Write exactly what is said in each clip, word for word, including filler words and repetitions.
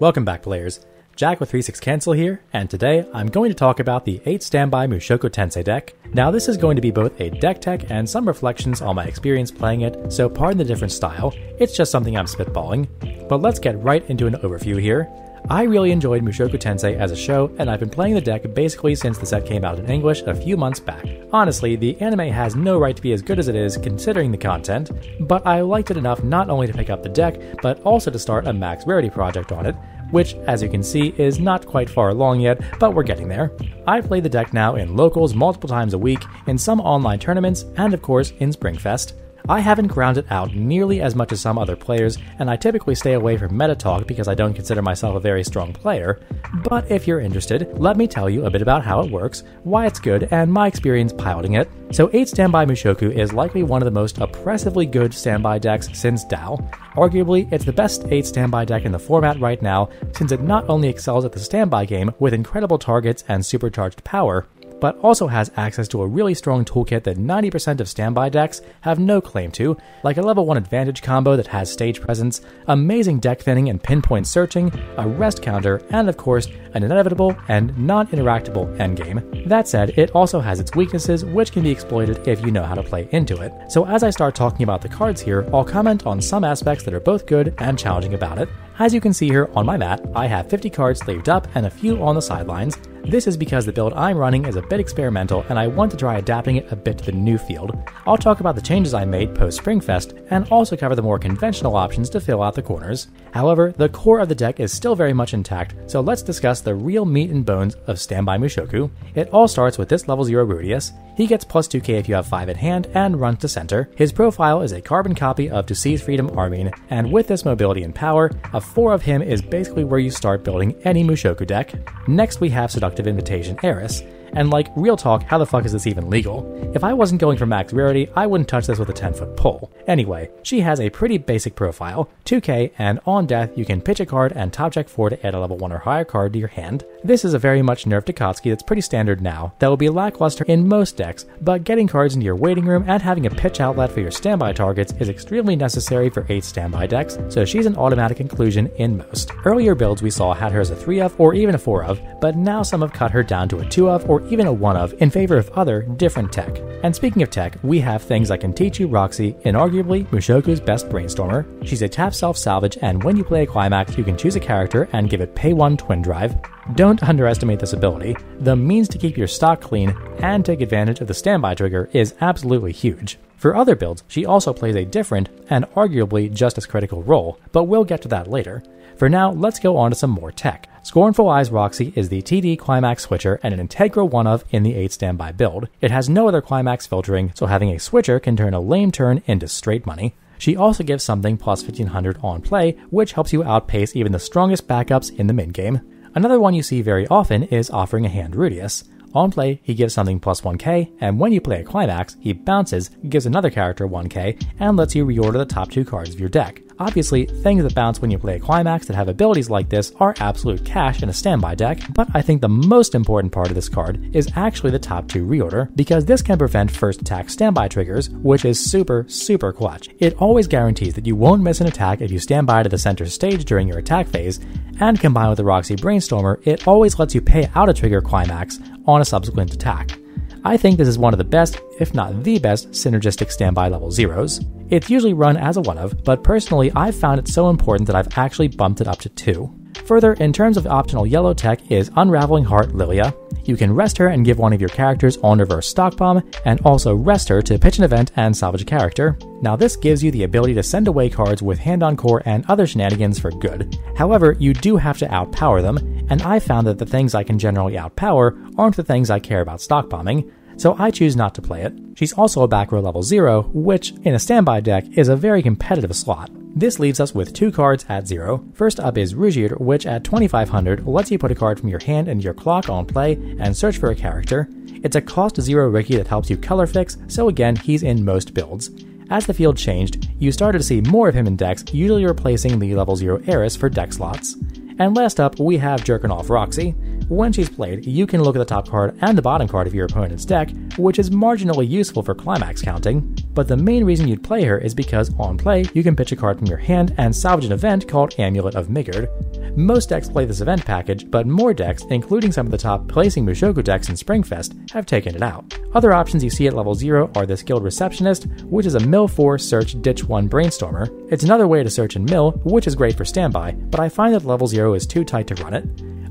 Welcome back, players. Jack with three six Cancel here, and today I'm going to talk about the eight standby Mushoku Tensei deck. Now this is going to be both a deck tech and some reflections on my experience playing it, so pardon the different style, it's just something I'm spitballing. But let's get right into an overview here. I really enjoyed Mushoku Tensei as a show, and I've been playing the deck basically since the set came out in English a few months back. Honestly, the anime has no right to be as good as it is considering the content, but I liked it enough not only to pick up the deck, but also to start a max rarity project on it, which, as you can see, is not quite far along yet, but we're getting there. I've played the deck now in locals multiple times a week, in some online tournaments, and of course in Springfest. I haven't ground it out nearly as much as some other players, and I typically stay away from meta talk because I don't consider myself a very strong player, but if you're interested, let me tell you a bit about how it works, why it's good, and my experience piloting it. So eight standby Mushoku is likely one of the most oppressively good standby decks since DAO. Arguably, it's the best eight standby deck in the format right now, since it not only excels at the standby game with incredible targets and supercharged power, but also has access to a really strong toolkit that ninety percent of standby decks have no claim to, like a level one advantage combo that has stage presence, amazing deck thinning and pinpoint searching, a rest counter, and of course, an inevitable and non-interactable endgame. That said, it also has its weaknesses, which can be exploited if you know how to play into it. So as I start talking about the cards here, I'll comment on some aspects that are both good and challenging about it. As you can see here on my mat, I have fifty cards sleeved up and a few on the sidelines. This is because the build I'm running is a bit experimental and I want to try adapting it a bit to the new field. I'll talk about the changes I made post Springfest and also cover the more conventional options to fill out the corners. However, the core of the deck is still very much intact, so let's discuss the real meat and bones of Standby Mushoku. It all starts with this level zero Rudeus. He gets plus two K if you have five at hand and runs to center. His profile is a carbon copy of Deceased Freedom Armin, and with this mobility and power, a four of him is basically where you start building any Mushoku deck. Next we have Seductive Invitation Eris. And like, real talk, how the fuck is this even legal? If I wasn't going for max rarity, I wouldn't touch this with a ten foot pole. Anyway, she has a pretty basic profile, two K, and on death you can pitch a card and top check four to add a level one or higher card to your hand. This is a very much nerfed Takatsuki that's pretty standard now, that will be lackluster in most decks, but getting cards into your waiting room and having a pitch outlet for your standby targets is extremely necessary for eight standby decks, so she's an automatic inclusion in most. Earlier builds we saw had her as a three of or even a four of, but now some have cut her down to a two of or even a one of in favor of other different tech. And speaking of tech, we have Things I Can Teach You Roxy, inarguably Mushoku's best brainstormer. She's a tap self salvage, and when you play a climax you can choose a character and give it pay one twin drive. Don't underestimate this ability. The means to keep your stock clean and take advantage of the standby trigger is absolutely huge. For other builds, she also plays a different and arguably just as critical role, but we'll get to that later. For now, let's go on to some more tech. Scornful Eyes Roxy is the T D climax switcher and an integral one of in the eight standby build. It has no other climax filtering, so having a switcher can turn a lame turn into straight money. She also gives something plus fifteen hundred on play, which helps you outpace even the strongest backups in the mid-game. Another one you see very often is Offering a Hand Rudeus. On play, he gives something plus one K, and when you play a climax, he bounces, gives another character one K, and lets you reorder the top two cards of your deck. Obviously, things that bounce when you play a climax that have abilities like this are absolute cash in a standby deck, but I think the most important part of this card is actually the top two reorder, because this can prevent first attack standby triggers, which is super, super clutch. It always guarantees that you won't miss an attack if you stand by to the center stage during your attack phase, and combined with the Roxy Brainstormer, it always lets you pay out a trigger climax on a subsequent attack. I think this is one of the best, if not the best, synergistic standby level zeros. It's usually run as a one of, but personally I've found it so important that I've actually bumped it up to two. Further, in terms of optional yellow tech is Unraveling Heart Lilia. You can rest her and give one of your characters on reverse stock bomb, and also rest her to pitch an event and salvage a character. Now this gives you the ability to send away cards with hand on core and other shenanigans for good. However, you do have to outpower them, and I found that the things I can generally outpower aren't the things I care about stock bombing, so I choose not to play it. She's also a back row level zero, which in a standby deck is a very competitive slot. This leaves us with two cards at zero. First up is Rujir, which at twenty-five hundred lets you put a card from your hand into your clock on play and search for a character. It's a cost zero Ricky that helps you color fix, so again he's in most builds. As the field changed, you started to see more of him in decks, usually replacing the level zero Eris for deck slots. And last up, we have Jerkin' Off Roxy. When she's played, you can look at the top card and the bottom card of your opponent's deck, which is marginally useful for climax counting, but the main reason you'd play her is because on play, you can pitch a card from your hand and salvage an event called Amulet of Migurd. Most decks play this event package, but more decks, including some of the top placing Mushoku decks in Springfest, have taken it out. Other options you see at level zero are the Skilled Receptionist, which is a mill four search ditch one brainstormer. It's another way to search and mill, which is great for standby, but I find that level zero is too tight to run it.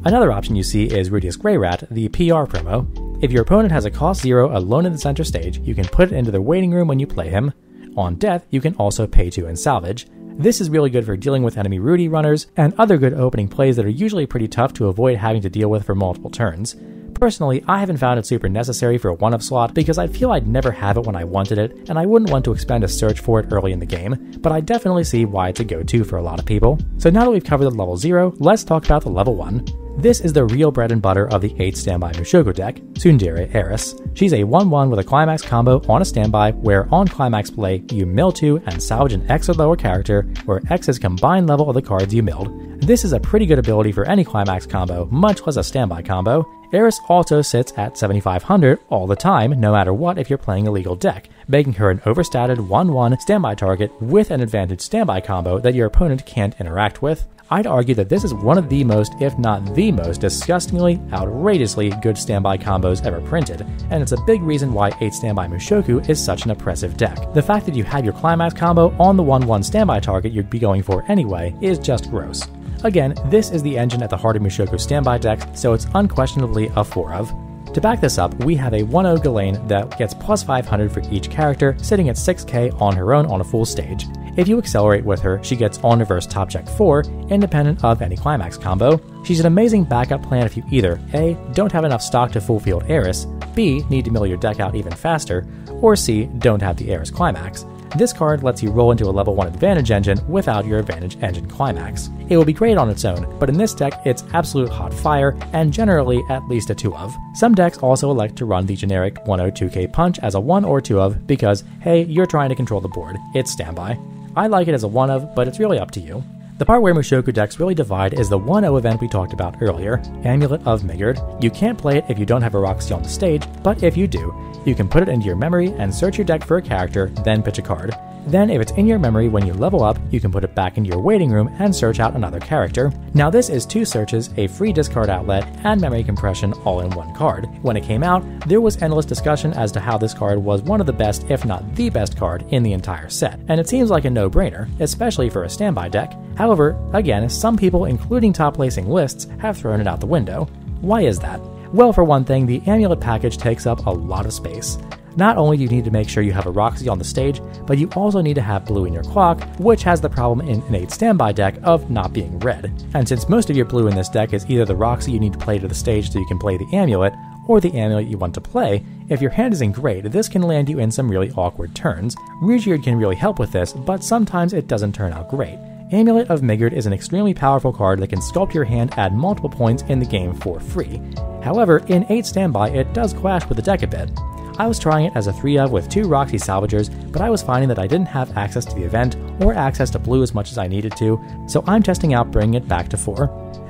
Another option you see is Rudeus Grey Rat, the P R promo. If your opponent has a cost zero alone in the center stage, you can put it into the waiting room when you play him. On death, you can also pay to and salvage. This is really good for dealing with enemy Rudy runners and other good opening plays that are usually pretty tough to avoid having to deal with for multiple turns. Personally, I haven't found it super necessary for a one-off slot because I feel I'd never have it when I wanted it, and I wouldn't want to expend a search for it early in the game, but I definitely see why it's a go-to for a lot of people. So now that we've covered the level zero, let's talk about the level one. This is the real bread and butter of the eight standby Mushoku deck, Tsundere Eris. She's a one one with a climax combo on a standby where on climax play, you mill two and salvage an X or lower character, where X is combined level of the cards you milled. This is a pretty good ability for any climax combo, much less a standby combo. Eris also sits at seventy-five hundred all the time, no matter what if you're playing a legal deck, making her an overstatted one one standby target with an advantage standby combo that your opponent can't interact with. I'd argue that this is one of the most, if not the most, disgustingly, outrageously good standby combos ever printed, and it's a big reason why eight standby Mushoku is such an oppressive deck. The fact that you had your climax combo on the one one standby target you'd be going for anyway is just gross. Again, this is the engine at the heart of Mushoku standby decks, so it's unquestionably a four of. To back this up, we have a one oh Ghislaine that gets plus five hundred for each character, sitting at six K on her own on a full stage. If you accelerate with her, she gets on reverse top check four, independent of any climax combo. She's an amazing backup plan if you either A. don't have enough stock to full field Eris, B. need to mill your deck out even faster, or C. don't have the Eris climax. This card lets you roll into a level one advantage engine without your advantage engine climax. It will be great on its own, but in this deck it's absolute hot fire and generally at least a two of. Some decks also elect to run the generic one oh two K punch as a one or two of because, hey, you're trying to control the board, it's standby. I like it as a one of, but it's really up to you. The part where Mushoku decks really divide is the one oh event we talked about earlier, Amulet of Migurd. You can't play it if you don't have a Roxy on the stage, but if you do, you can put it into your memory and search your deck for a character, then pitch a card. Then if it's in your memory when you level up, you can put it back into your waiting room and search out another character. Now this is two searches, a free discard outlet, and memory compression all in one card. When it came out, there was endless discussion as to how this card was one of the best, if not the best card in the entire set, and it seems like a no-brainer, especially for a standby deck. However, again, some people, including top placing lists, have thrown it out the window. Why is that? Well, for one thing, the amulet package takes up a lot of space. Not only do you need to make sure you have a Roxy on the stage, but you also need to have blue in your clock, which has the problem in an eight standby deck of not being red. And since most of your blue in this deck is either the Roxy you need to play to the stage so you can play the amulet, or the amulet you want to play, if your hand isn't great, this can land you in some really awkward turns. Rujir can really help with this, but sometimes it doesn't turn out great. Amulet of Migurd is an extremely powerful card that can sculpt your hand at multiple points in the game for free. However, in eight standby, it does clash with the deck a bit. I was trying it as a three of with two Roxy salvagers, but I was finding that I didn't have access to the event or access to blue as much as I needed to, so I'm testing out bringing it back to four.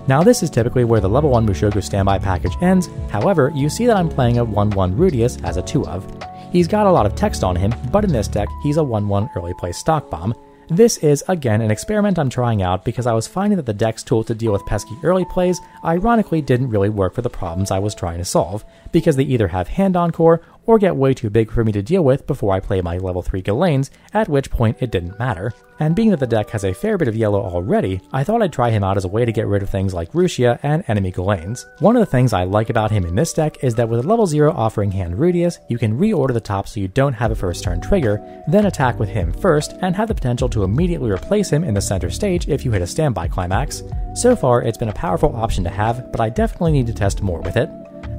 Now this is typically where the level one Mushoku standby package ends, however, you see that I'm playing a one one Rudeus as a two of. He's got a lot of text on him, but in this deck, he's a one one early play stock bomb. This is, again, an experiment I'm trying out because I was finding that the deck's tool to deal with pesky early plays ironically didn't really work for the problems I was trying to solve, because they either have hand encore or get way too big for me to deal with before I play my level three Ghislaines, at which point it didn't matter. And being that the deck has a fair bit of yellow already, I thought I'd try him out as a way to get rid of things like Rushia and enemy Ghislaines. One of the things I like about him in this deck is that with a level zero Offering Hand Rudeus, you can reorder the top so you don't have a first turn trigger, then attack with him first, and have the potential to immediately replace him in the center stage if you hit a standby climax. So far, it's been a powerful option to have, but I definitely need to test more with it.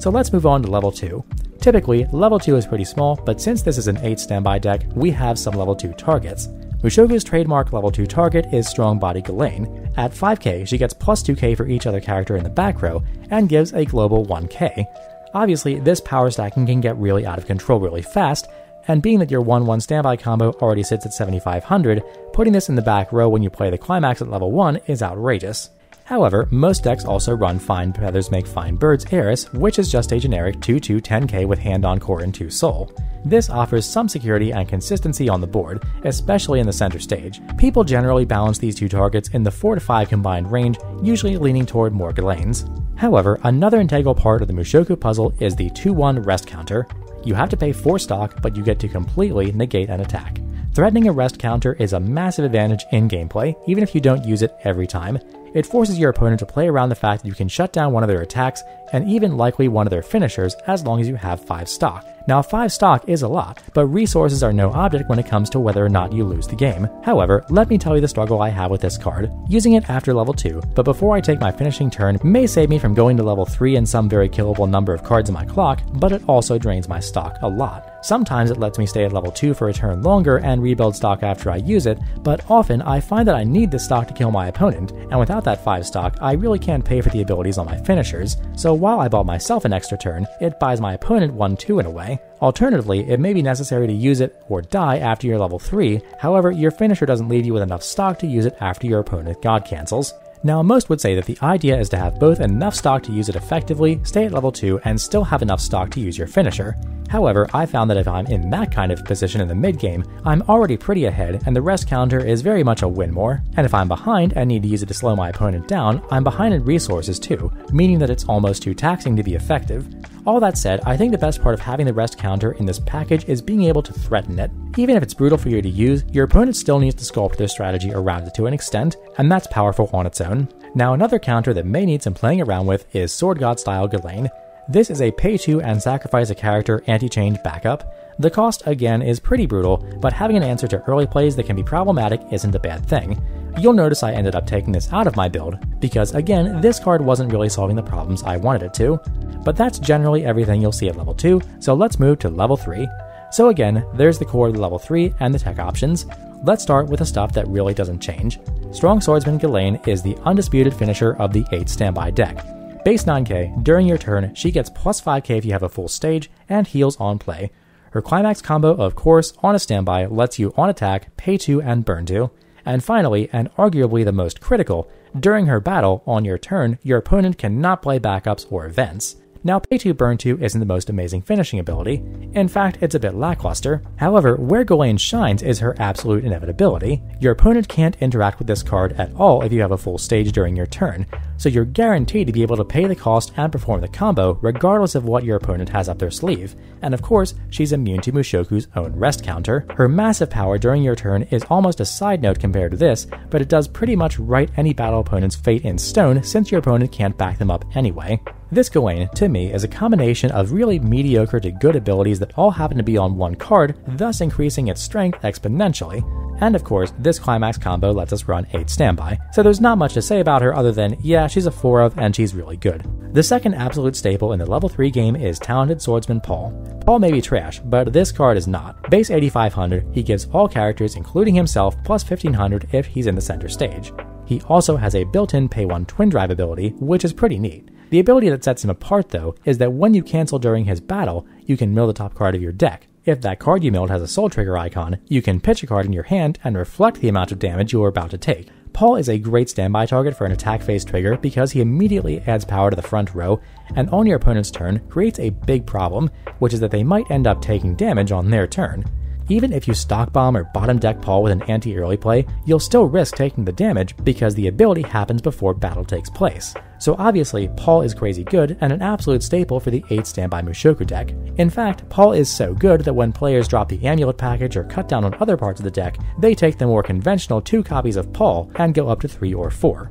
So let's move on to level two. Typically, level two is pretty small, but since this is an eight standby deck, we have some level two targets. Mushoku's trademark level two target is Strong Body Ghislaine. At five K, she gets plus two K for each other character in the back row, and gives a global one K. Obviously, this power stacking can get really out of control really fast, and being that your one one standby combo already sits at seventy-five hundred, putting this in the back row when you play the climax at level one is outrageous. However, most decks also run Fine Feathers Make Fine Birds Eris, which is just a generic two two ten K with hand on core and two soul. This offers some security and consistency on the board, especially in the center stage. People generally balance these two targets in the four to five combined range, usually leaning toward more Ghislaines. However, another integral part of the Mushoku puzzle is the two one rest counter. You have to pay four stock, but you get to completely negate an attack. Threatening a rest counter is a massive advantage in gameplay, even if you don't use it every time. It forces your opponent to play around the fact that you can shut down one of their attacks, and even likely one of their finishers, as long as you have five stock. Now five stock is a lot, but resources are no object when it comes to whether or not you lose the game. However, let me tell you the struggle I have with this card, using it after level two, but before I take my finishing turn may save me from going to level three and some very killable number of cards in my clock, but it also drains my stock a lot. Sometimes it lets me stay at level two for a turn longer and rebuild stock after I use it, but often I find that I need the stock to kill my opponent, and without that five stock, I really can't pay for the abilities on my finishers, so while I bought myself an extra turn, it buys my opponent one too in a way. Alternatively, it may be necessary to use it or die after your level three, however your finisher doesn't leave you with enough stock to use it after your opponent god cancels. Now most would say that the idea is to have both enough stock to use it effectively, stay at level two, and still have enough stock to use your finisher. However, I found that if I'm in that kind of position in the mid-game, I'm already pretty ahead and the rest counter is very much a win more, and if I'm behind and need to use it to slow my opponent down, I'm behind in resources too, meaning that it's almost too taxing to be effective. All that said, I think the best part of having the rest counter in this package is being able to threaten it. Even if it's brutal for you to use, your opponent still needs to sculpt their strategy around it to an extent, and that's powerful on its own. Now another counter that may need some playing around with is Sword God Style Ghislaine. This is a pay two and sacrifice a character anti-change backup. The cost, again, is pretty brutal, but having an answer to early plays that can be problematic isn't a bad thing. You'll notice I ended up taking this out of my build, because again, this card wasn't really solving the problems I wanted it to. But that's generally everything you'll see at level two, so let's move to level three. So again, there's the core of level three and the tech options. Let's start with the stuff that really doesn't change. Strong Swordsman Ghislaine is the undisputed finisher of the eight standby deck. Base nine K, during your turn, she gets plus five K if you have a full stage, and heals on play. Her climax combo of Course on a standby lets you on attack, pay two and burn two. And finally, and arguably the most critical, during her battle, on your turn, your opponent cannot play backups or events. Now pay two burn two isn't the most amazing finishing ability, in fact it's a bit lackluster. However, where Ghislaine shines is her absolute inevitability. Your opponent can't interact with this card at all if you have a full stage during your turn, so you're guaranteed to be able to pay the cost and perform the combo regardless of what your opponent has up their sleeve, and of course she's immune to Mushoku's own rest counter. Her massive power during your turn is almost a side note compared to this, but it does pretty much write any battle opponent's fate in stone since your opponent can't back them up anyway. This Ghislaine, to me, is a combination of really mediocre to good abilities that all happen to be on one card, thus increasing its strength exponentially. And of course, this climax combo lets us run eight standby, so there's not much to say about her other than, yeah, she's a four of and she's really good. The second absolute staple in the level three game is Talented Swordsman Paul. Paul may be trash, but this card is not. Base eighty-five hundred, he gives all characters, including himself, plus fifteen hundred if he's in the center stage. He also has a built-in pay one twin drive ability, which is pretty neat. The ability that sets him apart, though, is that when you cancel during his battle, you can mill the top card of your deck. If that card you milled has a soul trigger icon, you can pitch a card in your hand and reflect the amount of damage you are about to take. Paul is a great standby target for an attack phase trigger because he immediately adds power to the front row, and on your opponent's turn creates a big problem, which is that they might end up taking damage on their turn. Even if you stock bomb or bottom deck Paul with an anti-early play, you'll still risk taking the damage because the ability happens before battle takes place. So obviously, Paul is crazy good and an absolute staple for the eight standby Mushoku deck. In fact, Paul is so good that when players drop the amulet package or cut down on other parts of the deck, they take the more conventional two copies of Paul and go up to three or four.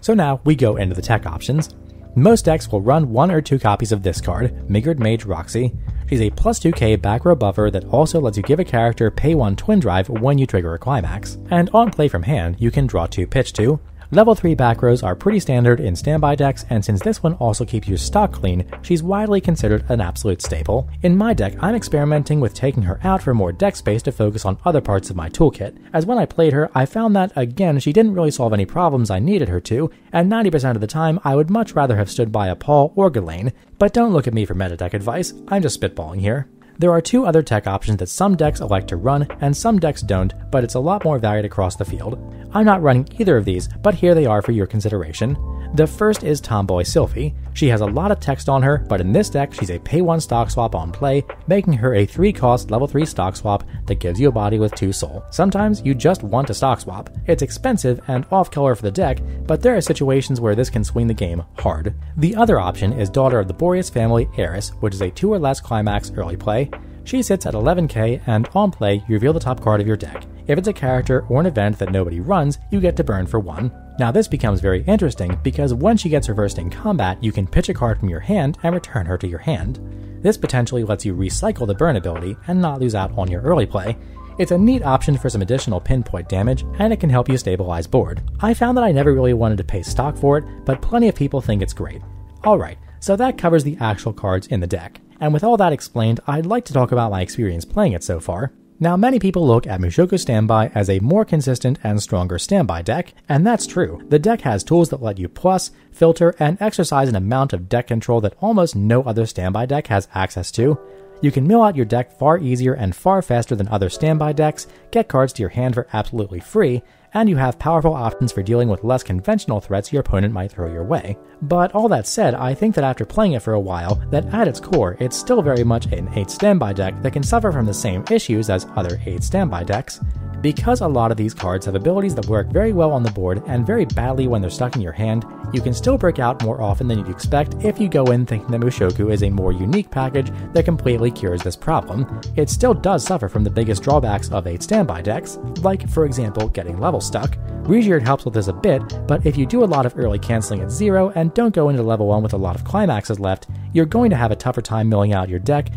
So now we go into the tech options. Most decks will run one or two copies of this card, Migurd Mage Roxy. She's a plus two K back row buffer that also lets you give a character pay one twin drive when you trigger a climax, and on play from hand you can draw two pitch two. Level three back rows are pretty standard in standby decks, and since this one also keeps your stock clean, she's widely considered an absolute staple. In my deck, I'm experimenting with taking her out for more deck space to focus on other parts of my toolkit, as when I played her, I found that, again, she didn't really solve any problems I needed her to, and ninety percent of the time, I would much rather have stood by a Paul or Ghislaine. But don't look at me for meta deck advice, I'm just spitballing here. There are two other tech options that some decks elect to run and some decks don't, but it's a lot more varied across the field. I'm not running either of these, but here they are for your consideration. The first is Tomboy Sylphie. She has a lot of text on her, but in this deck she's a pay one stock swap on play, making her a three cost level three stock swap that gives you a body with two soul. Sometimes you just want a stock swap. It's expensive and off color for the deck, but there are situations where this can swing the game hard. The other option is Daughter of the Boreas Family Eris, which is a two or less climax early play. She sits at eleven K and on play you reveal the top card of your deck. If it's a character or an event that nobody runs, you get to burn for one. Now this becomes very interesting because when she gets reversed in combat, you can pitch a card from your hand and return her to your hand. This potentially lets you recycle the burn ability and not lose out on your early play. It's a neat option for some additional pinpoint damage, and it can help you stabilize board. I found that I never really wanted to pay stock for it, but plenty of people think it's great. Alright, so that covers the actual cards in the deck. And with all that explained, I'd like to talk about my experience playing it so far. Now, many people look at Mushoku Standby as a more consistent and stronger standby deck, and that's true. The deck has tools that let you plus, filter, and exercise an amount of deck control that almost no other standby deck has access to. You can mill out your deck far easier and far faster than other standby decks, get cards to your hand for absolutely free, and you have powerful options for dealing with less conventional threats your opponent might throw your way. But all that said, I think that after playing it for a while, that at its core, it's still very much an eight standby deck that can suffer from the same issues as other eight standby decks. Because a lot of these cards have abilities that work very well on the board and very badly when they're stuck in your hand, you can still break out more often than you'd expect if you go in thinking that Mushoku is a more unique package that completely cures this problem. It still does suffer from the biggest drawbacks of eight standby decks, like for example getting level stuck. Rujir helps with this a bit, but if you do a lot of early cancelling at zero and don't go into level one with a lot of climaxes left, you're going to have a tougher time milling out your deck.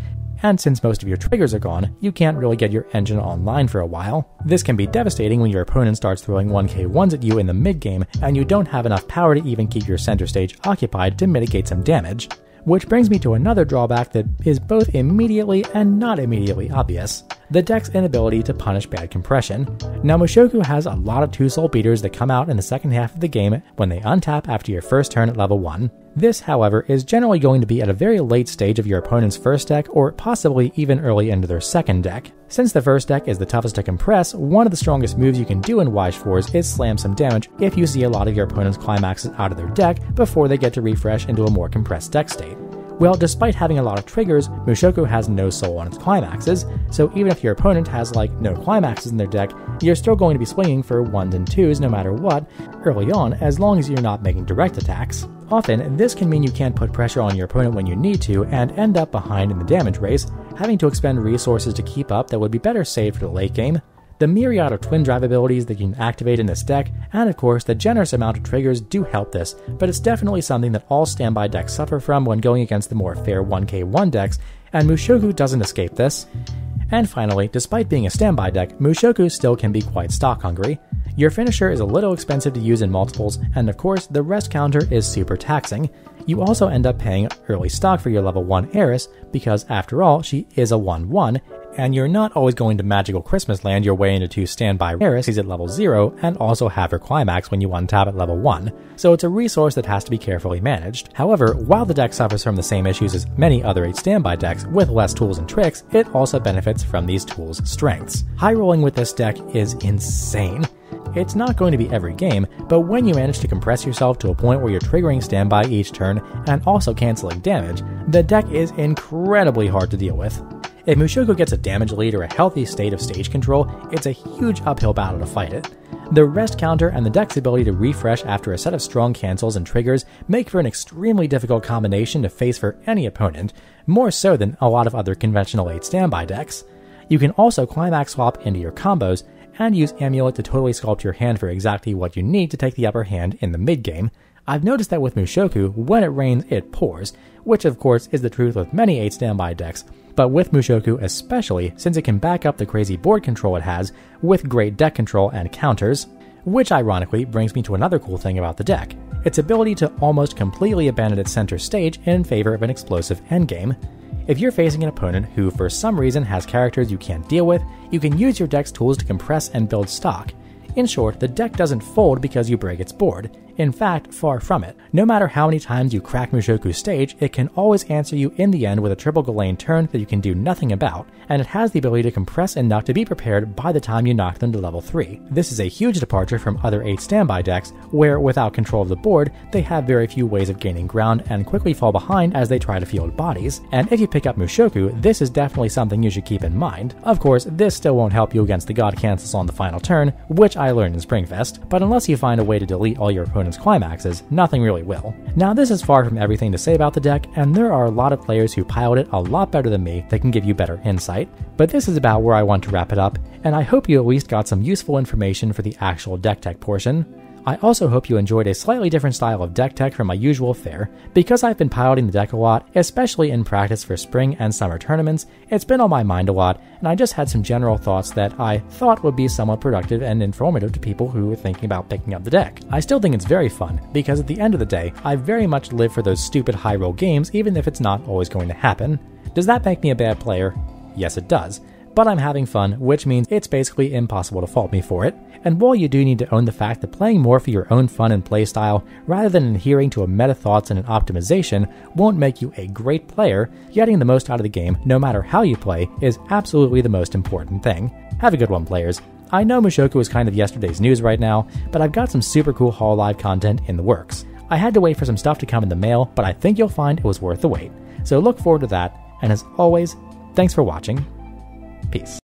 And since most of your triggers are gone, you can't really get your engine online for a while. This can be devastating when your opponent starts throwing one K ones at you in the mid-game and you don't have enough power to even keep your center stage occupied to mitigate some damage. Which brings me to another drawback that is both immediately and not immediately obvious. The deck's inability to punish bad compression. Now Mushoku has a lot of two soul beaters that come out in the second half of the game when they untap after your first turn at level one. This, however, is generally going to be at a very late stage of your opponent's first deck or possibly even early into their second deck. Since the first deck is the toughest to compress, one of the strongest moves you can do in Weiss Schwarz is slam some damage if you see a lot of your opponent's climaxes out of their deck before they get to refresh into a more compressed deck state. Well, despite having a lot of triggers, Mushoku has no soul on its climaxes, so even if your opponent has like no climaxes in their deck, you're still going to be swinging for ones and twos no matter what early on as long as you're not making direct attacks. Often, this can mean you can't put pressure on your opponent when you need to and end up behind in the damage race, having to expend resources to keep up that would be better saved for the late game. The myriad of twin drive abilities that you can activate in this deck, and of course the generous amount of triggers do help this, but it's definitely something that all standby decks suffer from when going against the more fair one K one decks, and Mushoku doesn't escape this. And finally, despite being a standby deck, Mushoku still can be quite stock hungry. Your finisher is a little expensive to use in multiples, and of course the rest counter is super taxing. You also end up paying early stock for your level one Eris, because after all she is a one one, and you're not always going to magical Christmas land your way into two standby Erises at level zero and also have her climax when you untap at level one, so it's a resource that has to be carefully managed. However, while the deck suffers from the same issues as many other eight standby decks with less tools and tricks, it also benefits from these tools' strengths. High rolling with this deck is insane. It's not going to be every game, but when you manage to compress yourself to a point where you're triggering standby each turn and also cancelling damage, the deck is incredibly hard to deal with. If Mushoku gets a damage lead or a healthy state of stage control, it's a huge uphill battle to fight it. The rest counter and the deck's ability to refresh after a set of strong cancels and triggers make for an extremely difficult combination to face for any opponent, more so than a lot of other conventional eight standby decks. You can also climax swap into your combos, and use Amulet to totally sculpt your hand for exactly what you need to take the upper hand in the mid-game. I've noticed that with Mushoku, when it rains, it pours, which of course is the truth with many eight standby decks, but with Mushoku especially since it can back up the crazy board control it has with great deck control and counters, which ironically brings me to another cool thing about the deck, its ability to almost completely abandon its center stage in favor of an explosive endgame. If you're facing an opponent who for some reason has characters you can't deal with, you can use your deck's tools to compress and build stock. In short, the deck doesn't fold because you break its board, In fact, far from it. No matter how many times you crack Mushoku's stage, it can always answer you in the end with a triple Ghislaine turn that you can do nothing about, and it has the ability to compress enough to be prepared by the time you knock them to level three. This is a huge departure from other eight standby decks, where without control of the board, they have very few ways of gaining ground and quickly fall behind as they try to field bodies, and if you pick up Mushoku, this is definitely something you should keep in mind. Of course, this still won't help you against the God Cancels on the final turn, which I learned in Springfest, but unless you find a way to delete all your opponent's climaxes, nothing really will. Now this is far from everything to say about the deck, and there are a lot of players who pilot it a lot better than me that can give you better insight, but this is about where I want to wrap it up, and I hope you at least got some useful information for the actual deck tech portion. I also hope you enjoyed a slightly different style of deck tech from my usual fare. Because I've been piloting the deck a lot, especially in practice for spring and summer tournaments, it's been on my mind a lot, and I just had some general thoughts that I thought would be somewhat productive and informative to people who were thinking about picking up the deck. I still think it's very fun, because at the end of the day, I very much live for those stupid high roll games even if it's not always going to happen. Does that make me a bad player? Yes, it does. But I'm having fun, which means it's basically impossible to fault me for it, and while you do need to own the fact that playing more for your own fun and playstyle, rather than adhering to a meta thoughts and an optimization, won't make you a great player, getting the most out of the game, no matter how you play, is absolutely the most important thing. Have a good one, players. I know Mushoku is kind of yesterday's news right now, but I've got some super cool Hololive content in the works. I had to wait for some stuff to come in the mail, but I think you'll find it was worth the wait. So look forward to that, and as always, thanks for watching. Peace.